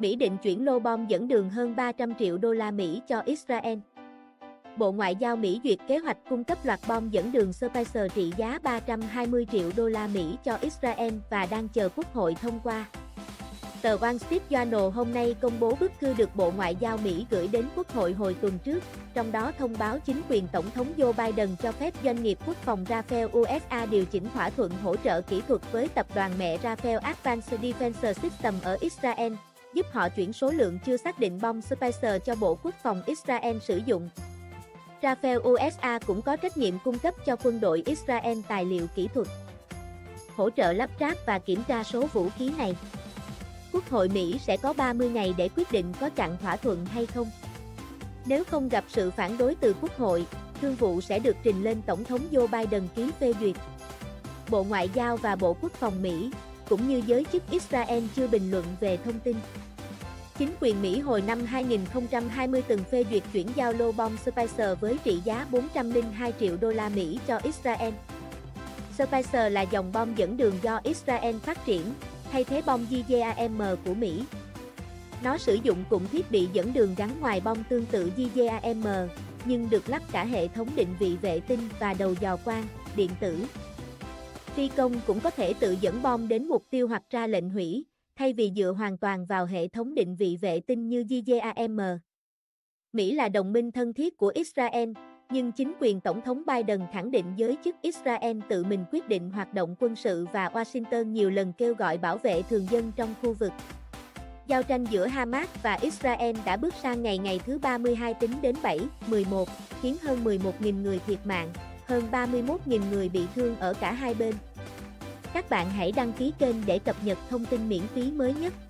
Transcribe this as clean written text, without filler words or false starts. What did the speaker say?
Mỹ định chuyển lô bom dẫn đường hơn 300 triệu đô la Mỹ cho Israel. Bộ Ngoại giao Mỹ duyệt kế hoạch cung cấp loạt bom dẫn đường SPICE trị giá 320 triệu đô la Mỹ cho Israel và đang chờ Quốc hội thông qua. Tờ Wall Street Journal hôm nay công bố bức thư được Bộ Ngoại giao Mỹ gửi đến Quốc hội hồi tuần trước, trong đó thông báo chính quyền Tổng thống Joe Biden cho phép doanh nghiệp quốc phòng Rafael USA điều chỉnh thỏa thuận hỗ trợ kỹ thuật với tập đoàn mẹ Rafael Advanced Defense Systems ở Israel, giúp họ chuyển số lượng chưa xác định bom SPICE cho Bộ Quốc phòng Israel sử dụng. Rafael USA cũng có trách nhiệm cung cấp cho quân đội Israel tài liệu kỹ thuật, hỗ trợ lắp ráp và kiểm tra số vũ khí này. Quốc hội Mỹ sẽ có 30 ngày để quyết định có chặn thỏa thuận hay không. Nếu không gặp sự phản đối từ Quốc hội, thương vụ sẽ được trình lên Tổng thống Joe Biden ký phê duyệt. Bộ Ngoại giao và Bộ Quốc phòng Mỹ, cũng như giới chức Israel chưa bình luận về thông tin. Chính quyền Mỹ hồi năm 2020 từng phê duyệt chuyển giao lô bom SPICE với trị giá 402 triệu đô la Mỹ cho Israel. SPICE là dòng bom dẫn đường do Israel phát triển, thay thế bom JDAM của Mỹ. Nó sử dụng cụm thiết bị dẫn đường gắn ngoài bom tương tự JDAM, nhưng được lắp cả hệ thống định vị vệ tinh và đầu dò quang, điện tử. Phi công cũng có thể tự dẫn bom đến mục tiêu hoặc ra lệnh hủy, thay vì dựa hoàn toàn vào hệ thống định vị vệ tinh như JDAM. Mỹ là đồng minh thân thiết của Israel, nhưng chính quyền Tổng thống Biden khẳng định giới chức Israel tự mình quyết định hoạt động quân sự và Washington nhiều lần kêu gọi bảo vệ thường dân trong khu vực. Giao tranh giữa Hamas và Israel đã bước sang ngày thứ 32 tính đến 7/11, khiến hơn 11.000 người thiệt mạng, hơn 31.000 người bị thương ở cả hai bên. Các bạn hãy đăng ký kênh để cập nhật thông tin miễn phí mới nhất.